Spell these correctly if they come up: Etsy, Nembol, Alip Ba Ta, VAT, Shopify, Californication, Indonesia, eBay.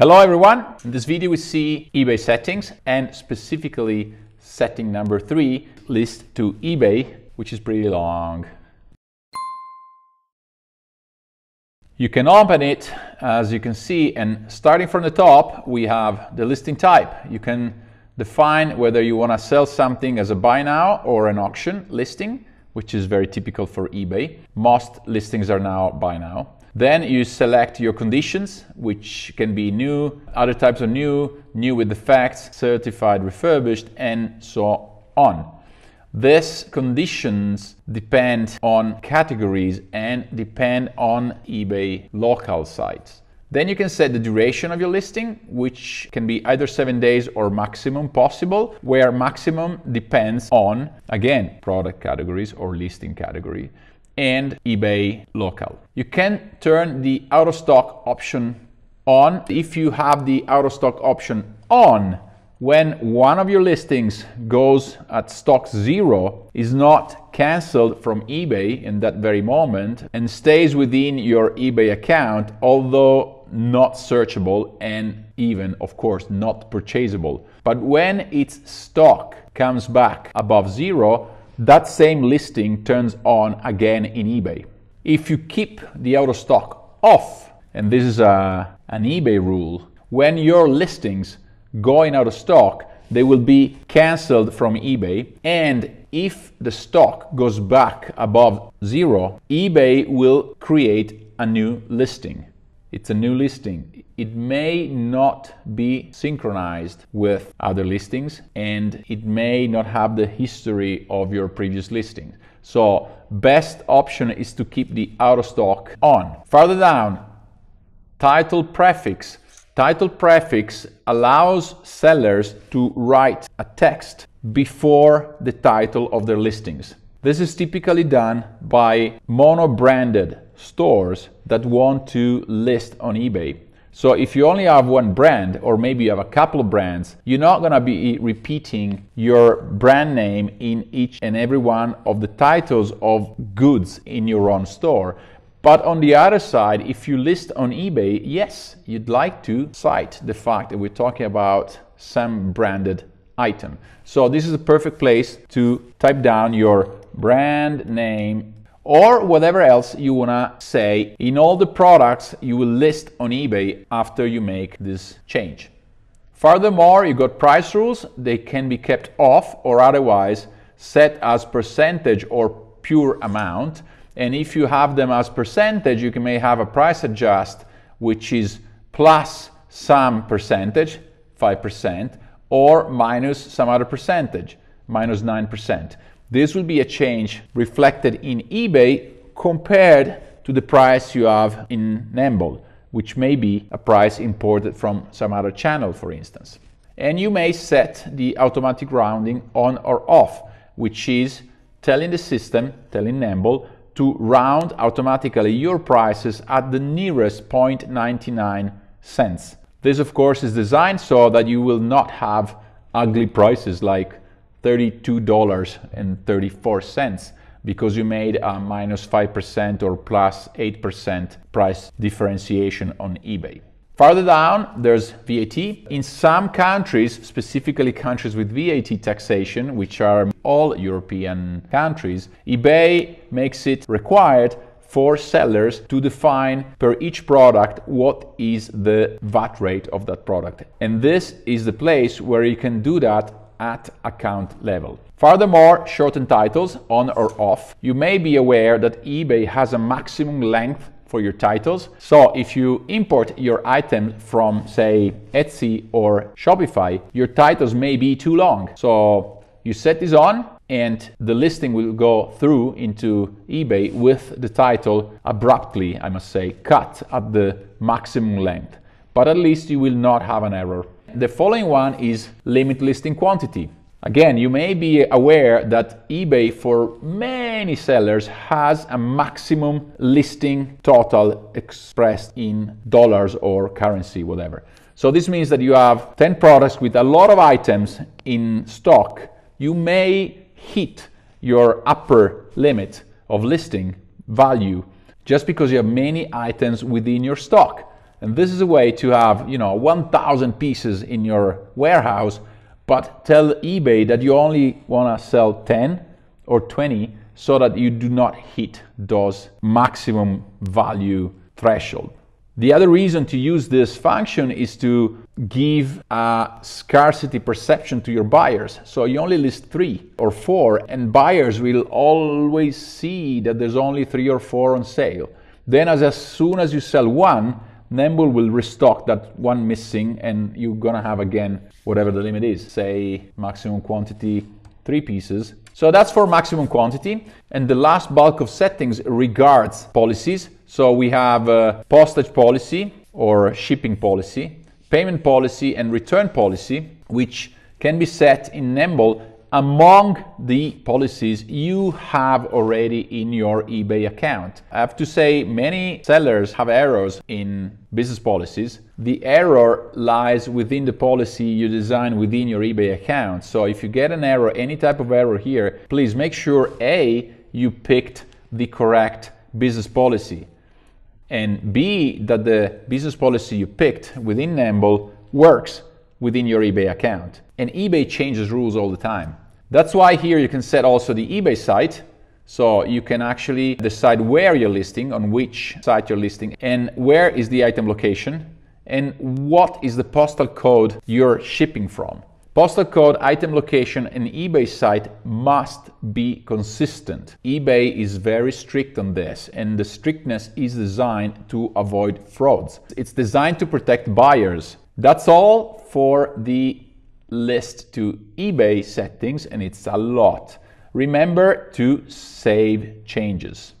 Hello everyone, in this video we see eBay settings and specifically setting number 3, list to eBay, which is pretty long. You can open it as you can see, and starting from the top we have the listing type. You can define whether you want to sell something as a buy now or an auction listing, which is very typical for eBay. Most listings are now buy now. Then you select your conditions, which can be new, other types of new with defects, certified, refurbished, and so on. These conditions depend on categories and depend on eBay local sites. Then you can set the duration of your listing, which can be either 7 days or maximum possible, where maximum depends on, again, product categories or listing category and eBay local. You can turn the out of stock option on. If you have the out of stock option on, when one of your listings goes at stock zero, is not canceled from eBay in that very moment and stays within your eBay account, although not searchable and even, of course, not purchasable. But when its stock comes back above zero, that same listing turns on again in eBay. If you keep the out of stock off, and this is an eBay rule, when your listings going out of stock, they will be canceled from eBay, and if the stock goes back above zero, eBay will create a new listing. It's a new listing. It may not be synchronized with other listings, and it may not have the history of your previous listings. So best option is to keep the out of stock on. Further down, title prefix. Title prefix allows sellers to write a text before the title of their listings. This is typically done by mono-branded stores that want to list on eBay. So if you only have one brand, or maybe you have a couple of brands, you're not going to be repeating your brand name in each and every one of the titles of goods in your own store. But on the other side, if you list on eBay, yes, you'd like to cite the fact that we're talking about some branded item. So this is the perfect place to type down your brand name or whatever else you want to say in all the products you will list on eBay after you make this change. Furthermore, you got price rules. They can be kept off or otherwise set as percentage or pure amount. And if you have them as percentage, you may have a price adjust, which is plus some percentage, 5%, or minus some other percentage, minus 9%. This will be a change reflected in eBay compared to the price you have in Nembol, which may be a price imported from some other channel, for instance. And you may set the automatic rounding on or off, which is telling the system, telling Nembol, to round automatically your prices at the nearest 0.99 cents. This, of course, is designed so that you will not have ugly prices like $32.34 because you made a minus 5% or plus 8% price differentiation on eBay. Farther down, there's VAT. In some countries, specifically countries with VAT taxation, which are all European countries, eBay makes it required for sellers to define per each product what is the VAT rate of that product. And this is the place where you can do that at account level. Furthermore, shortened titles on or off. You may be aware that eBay has a maximum length for your titles. So if you import your item from, say, Etsy or Shopify, your titles may be too long. So you set this on and the listing will go through into eBay with the title abruptly, I must say, cut at the maximum length. But at least you will not have an error. The following one is limit listing quantity. Again, you may be aware that eBay for many sellers has a maximum listing total expressed in dollars or currency, whatever. So this means that you have 10 products with a lot of items in stock. You may hit your upper limit of listing value just because you have many items within your stock. And this is a way to have, 1,000 pieces in your warehouse, but tell eBay that you only want to sell 10 or 20 so that you do not hit those maximum value threshold. The other reason to use this function is to give a scarcity perception to your buyers. So you only list 3 or 4, and buyers will always see that there's only 3 or 4 on sale. Then as soon as you sell one, Nembol will restock that one missing, and you're gonna have again whatever the limit is, say maximum quantity 3 pieces. So that's for maximum quantity. And the last bulk of settings regards policies. So we have a postage policy or shipping policy, payment policy and return policy, which can be set in Nembol among the policies you have already in your eBay account. I have to say, many sellers have errors in business policies. The error lies within the policy you design within your eBay account. So if you get an error, any type of error here, please make sure A, you picked the correct business policy, and B, that the business policy you picked within Nembol works within your eBay account. And eBay changes rules all the time. That's why here you can set also the eBay site. So you can actually decide where you're listing, on which site you're listing, and where is the item location, and what is the postal code you're shipping from. Postal code, item location, and eBay site must be consistent. eBay is very strict on this, and the strictness is designed to avoid frauds. It's designed to protect buyers. That's all for the list to eBay settings, and it's a lot. Remember to save changes.